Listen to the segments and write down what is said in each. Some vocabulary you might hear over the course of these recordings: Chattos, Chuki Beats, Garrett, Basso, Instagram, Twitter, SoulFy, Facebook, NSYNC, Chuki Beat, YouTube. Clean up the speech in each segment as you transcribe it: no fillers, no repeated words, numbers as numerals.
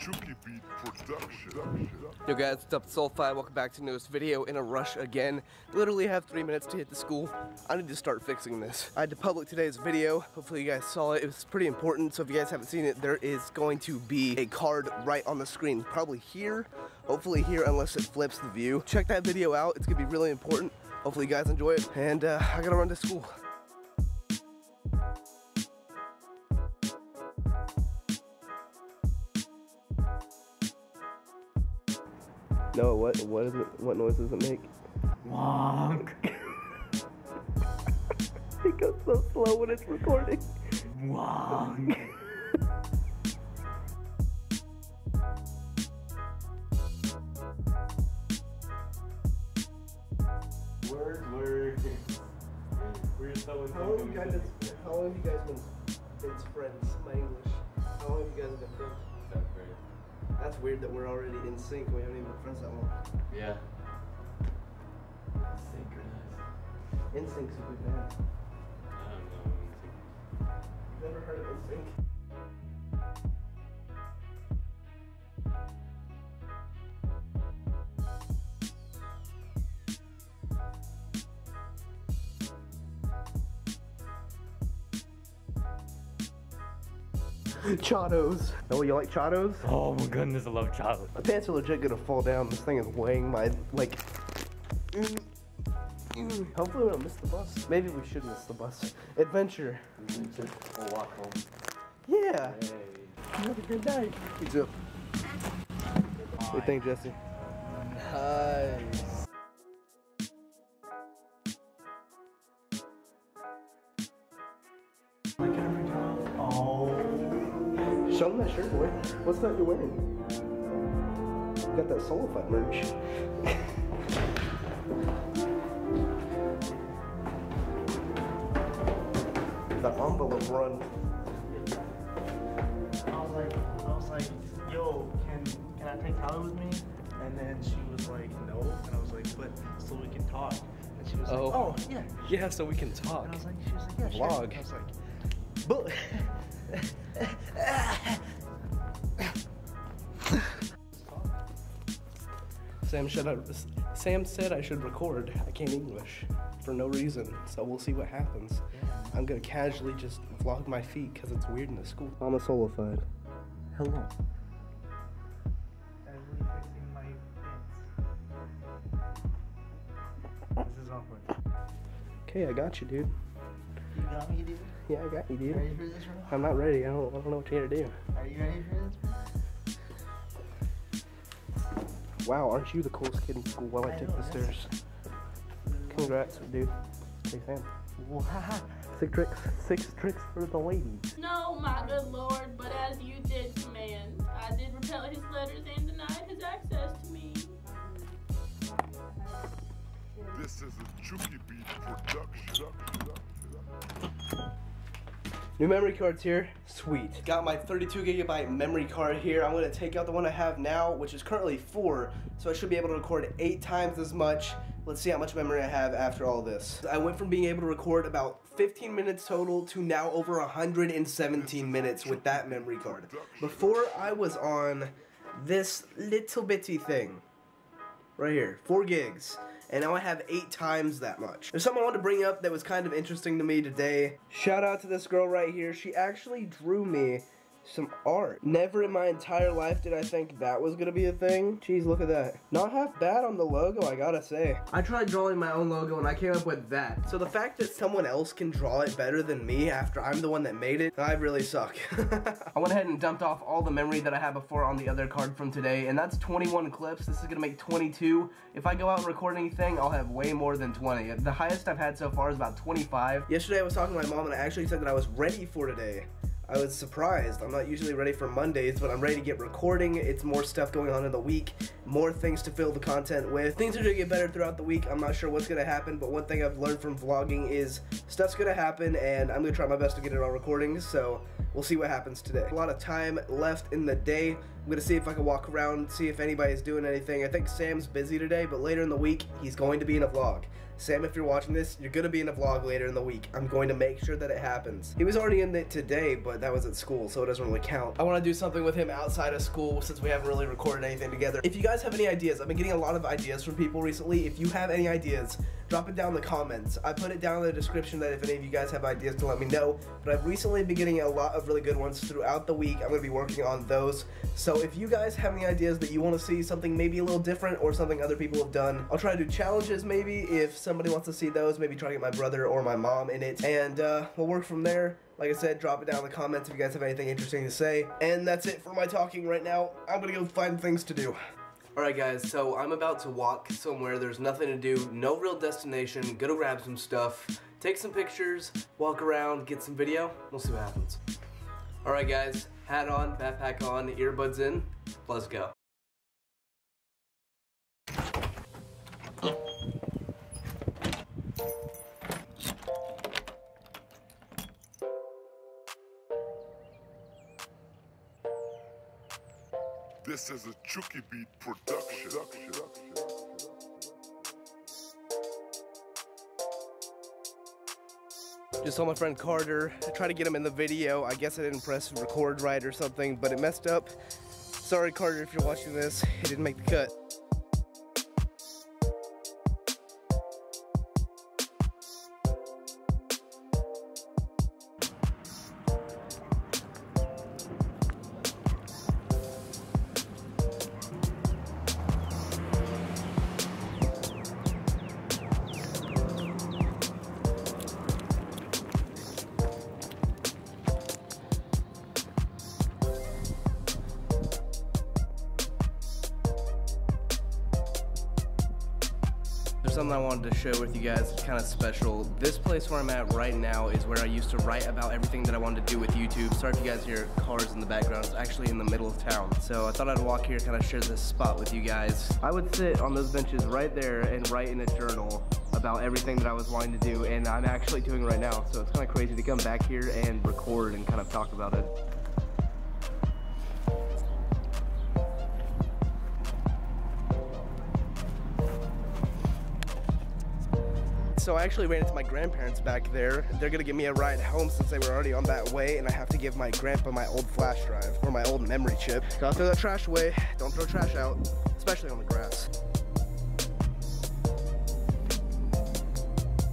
Chuki Beat production. Yo guys, what's up? SoulFy. Welcome back to the newest video. In a rush again. Literally have 3 minutes to hit the school. I need to start fixing this. I had to public today's video. Hopefully you guys saw it. It was pretty important. So if you guys haven't seen it, there is going to be a card right on the screen. Probably here. Hopefully here, unless it flips the view. Check that video out. It's gonna be really important. Hopefully you guys enjoy it. And I gotta run to school. No, what is it? What noise does it make? Wonk. It goes so slow when it's recording. Wonk. Word. We're telling. How long have you guys been friends? My English. How long have you guys been friends? Not great. That's weird that we're already in sync. We haven't even been friends that long. Yeah. Synchronized. NSYNC's a good band. I don't know NSYNC. You've never heard of NSYNC? Chattos. Oh, you like Chattos? Oh my goodness, I love Chattos. My pants are legit gonna fall down. This thing is weighing my, like... Hopefully we don't miss the bus. Maybe we should miss the bus. Adventure. We'll walk home. Yeah. Hey. Have a good night. You too. What do you think, Jesse? Nice. Show them that shirt, boy. What's that you're wearing? You got that SoulFy merch. That envelope run. I was like, yo, can I take Tyler with me? And then she was like, no. And I was like, but so we can talk. And she was like, oh yeah. Yeah, so we can talk. And I was like, she was like, yeah, sure. Vlog. I was like, but. Sam said I should record. I can't English for no reason, so we'll see what happens. Yeah. I'm gonna casually just vlog my feet because it's weird in the school. I'm a SoulFy. Hello. I'm refixing my pants. This is awkward. Okay, I got you, dude. You got me, dude? Yeah, I got you, dude. Are you ready for this one? I'm not ready. I don't know what you're here to do. Are you ready for this? Wow, aren't you the coolest kid in school while I took the stairs? Congrats, dude. Hey, Sam. Wow. Six tricks for the ladies. No, my good lord, but as you did command, I did repel his letters and denied his access to me. This is a Chuki Beats production. New memory card's here. Sweet. Got my 32GB memory card here. I'm gonna take out the one I have now, which is currently 4, so I should be able to record 8 times as much. Let's see how much memory I have after all this. I went from being able to record about 15 minutes total to now over 117 minutes with that memory card. Before, I was on this little bitty thing. Right here, 4 gigs. And now I have 8 times that much. There's something I wanted to bring up that was kind of interesting to me today. Shout out to this girl right here. She actually drew me some art. Never in my entire life did I think that was gonna be a thing. Jeez, look at that. Not half bad on the logo, I gotta say. I tried drawing my own logo and I came up with that. So the fact that someone else can draw it better than me after I'm the one that made it, I really suck. I went ahead and dumped off all the memory that I had before on the other card from today, and that's 21 clips. This is gonna make 22. If I go out and record anything, I'll have way more than 20. The highest I've had so far is about 25. Yesterday I was talking to my mom and I actually said that I was ready for today. I was surprised. I'm not usually ready for Mondays, but I'm ready to get recording. It's more stuff going on in the week, more things to fill the content with. Things are gonna get better throughout the week. I'm not sure what's gonna happen, but one thing I've learned from vlogging is stuff's gonna happen, and I'm gonna try my best to get it all recording, so we'll see what happens today. A lot of time left in the day. I'm going to see if I can walk around, see if anybody's doing anything. I think Sam's busy today, but later in the week, he's going to be in a vlog. Sam, if you're watching this, you're going to be in a vlog later in the week. I'm going to make sure that it happens. He was already in it today, but that was at school, so it doesn't really count. I want to do something with him outside of school since we haven't really recorded anything together. If you guys have any ideas, I've been getting a lot of ideas from people recently. If you have any ideas, drop it down in the comments. I put it down in the description that if any of you guys have ideas to let me know, but I've recently been getting a lot of really good ones throughout the week. I'm going to be working on those. So if you guys have any ideas that you want to see, something maybe a little different or something other people have done, I'll try to do challenges maybe if somebody wants to see those, maybe try to get my brother or my mom in it, and we'll work from there. Like I said, drop it down in the comments if you guys have anything interesting to say. And that's it for my talking right now. I'm going to go find things to do. Alright guys, so I'm about to walk somewhere, there's nothing to do, no real destination, gonna grab some stuff, take some pictures, walk around, get some video, we'll see what happens. Alright guys, hat on, backpack on, earbuds in, let's go. This is a Chuki Beat production. Just saw my friend Carter. I tried to get him in the video. I guess I didn't press record right or something, but it messed up. Sorry, Carter, if you're watching this, it didn't make the cut. Something I wanted to share with you guys, it's kind of special. This place where I'm at right now is where I used to write about everything that I wanted to do with YouTube. Sorry if you guys hear cars in the background, it's actually in the middle of town. So I thought I'd walk here, kind of share this spot with you guys. I would sit on those benches right there and write in a journal about everything that I was wanting to do, and I'm actually doing right now. So it's kind of crazy to come back here and record and kind of talk about it. So I actually ran into my grandparents back there. They're gonna give me a ride home since they were already on that way, and I have to give my grandpa my old flash drive or my old memory chip. Gotta throw that trash away. Don't throw trash out, especially on the grass.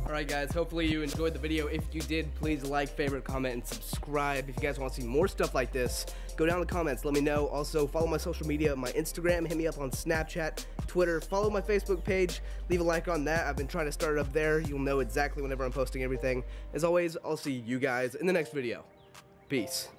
Alright guys, hopefully you enjoyed the video. If you did, please like, favorite, comment, and subscribe. If you guys want to see more stuff like this, go down in the comments, let me know. Also, follow my social media, my Instagram, hit me up on Snapchat, Twitter, follow my Facebook page, leave a like on that. I've been trying to start it up there. You'll know exactly whenever I'm posting everything. As always, I'll see you guys in the next video. Peace.